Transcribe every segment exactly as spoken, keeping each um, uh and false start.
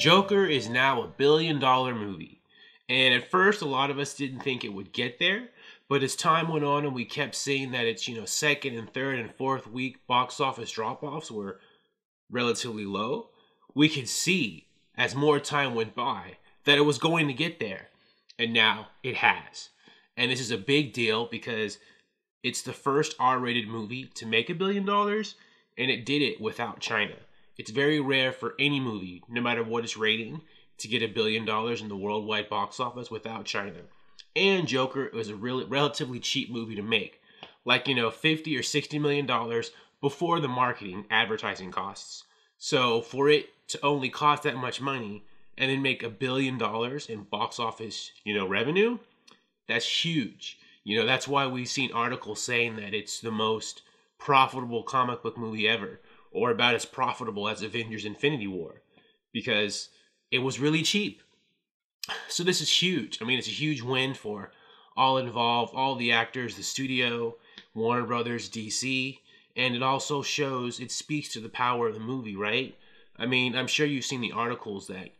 Joker is now a billion dollar movie. And at first, a lot of us didn't think it would get there. But as time went on and we kept seeing that it's, you know, second and third and fourth week box office drop-offs were relatively low, we could see as more time went by that it was going to get there. And now it has. And this is a big deal because it's the first R rated movie to make a billion dollars, and it did it without China. It's very rare for any movie, no matter what its rating, to get a billion dollars in the worldwide box office without China. And Joker was a really relatively cheap movie to make, like, you know, fifty or sixty million dollars before the marketing advertising costs. So for it to only cost that much money and then make a billion dollars in box office, you know, revenue, that's huge. You know, that's why we've seen articles saying that it's the most profitable comic book movie ever, or about as profitable as Avengers Infinity War, because it was really cheap. So this is huge. I mean, it's a huge win for all involved, all the actors, the studio, Warner Brothers, D C, and it also shows, it speaks to the power of the movie, right? I mean, I'm sure you've seen the articles that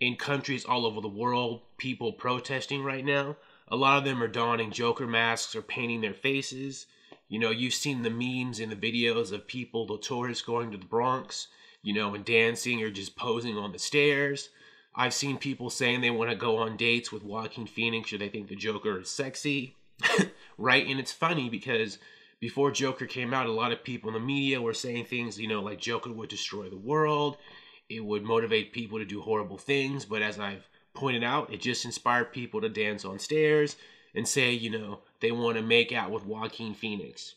in countries all over the world, people protesting right now, a lot of them are donning Joker masks or painting their faces. You know, you've seen the memes and the videos of people, the tourists going to the Bronx, you know, and dancing or just posing on the stairs. I've seen people saying they want to go on dates with Joaquin Phoenix or they think the Joker is sexy, right? And it's funny because before Joker came out, a lot of people in the media were saying things, you know, like Joker would destroy the world. It would motivate people to do horrible things. But as I've pointed out, it just inspired people to dance on stairs and say, you know, they want to make out with Joaquin Phoenix.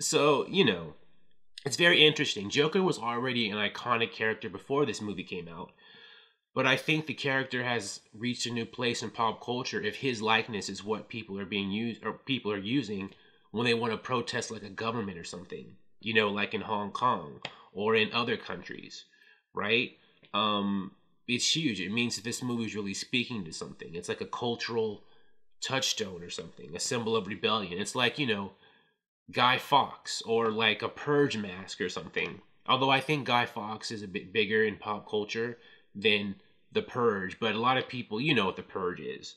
So, you know, it's very interesting. Joker was already an iconic character before this movie came out, but I think the character has reached a new place in pop culture if his likeness is what people are being used, or people are using when they want to protest like a government or something, you know, like in Hong Kong or in other countries, right? Um, it's huge. It means that this movie is really speaking to something. It's like a cultural touchstone or something, a symbol of rebellion. It's like, you know, Guy Fawkes or like a Purge mask or something. Although I think Guy Fawkes is a bit bigger in pop culture than The Purge, but a lot of people, you know what The Purge is.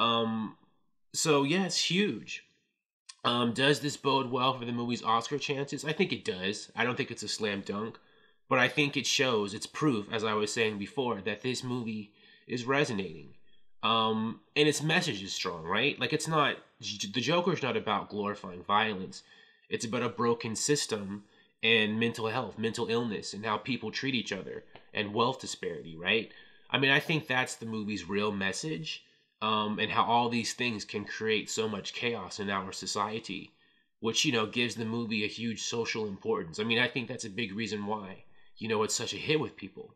Um, so yeah, it's huge. Um, does this bode well for the movie's Oscar chances? I think it does. I don't think it's a slam dunk, but I think it shows, it's proof, as I was saying before, that this movie is resonating. Um, and its message is strong, right? Like, it's not, the Joker's not about glorifying violence. It's about a broken system and mental health, mental illness, and how people treat each other, and wealth disparity, right? I mean, I think that's the movie's real message, um, and how all these things can create so much chaos in our society, which, you know, gives the movie a huge social importance. I mean, I think that's a big reason why, you know, it's such a hit with people.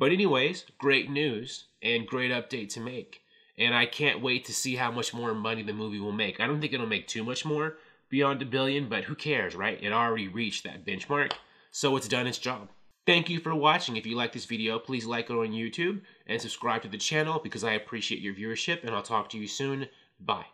But anyways, great news and great update to make. And I can't wait to see how much more money the movie will make. I don't think it'll make too much more beyond a billion, but who cares, right? It already reached that benchmark, so it's done its job. Thank you for watching. If you like this video, please like it on YouTube and subscribe to the channel because I appreciate your viewership, and I'll talk to you soon. Bye.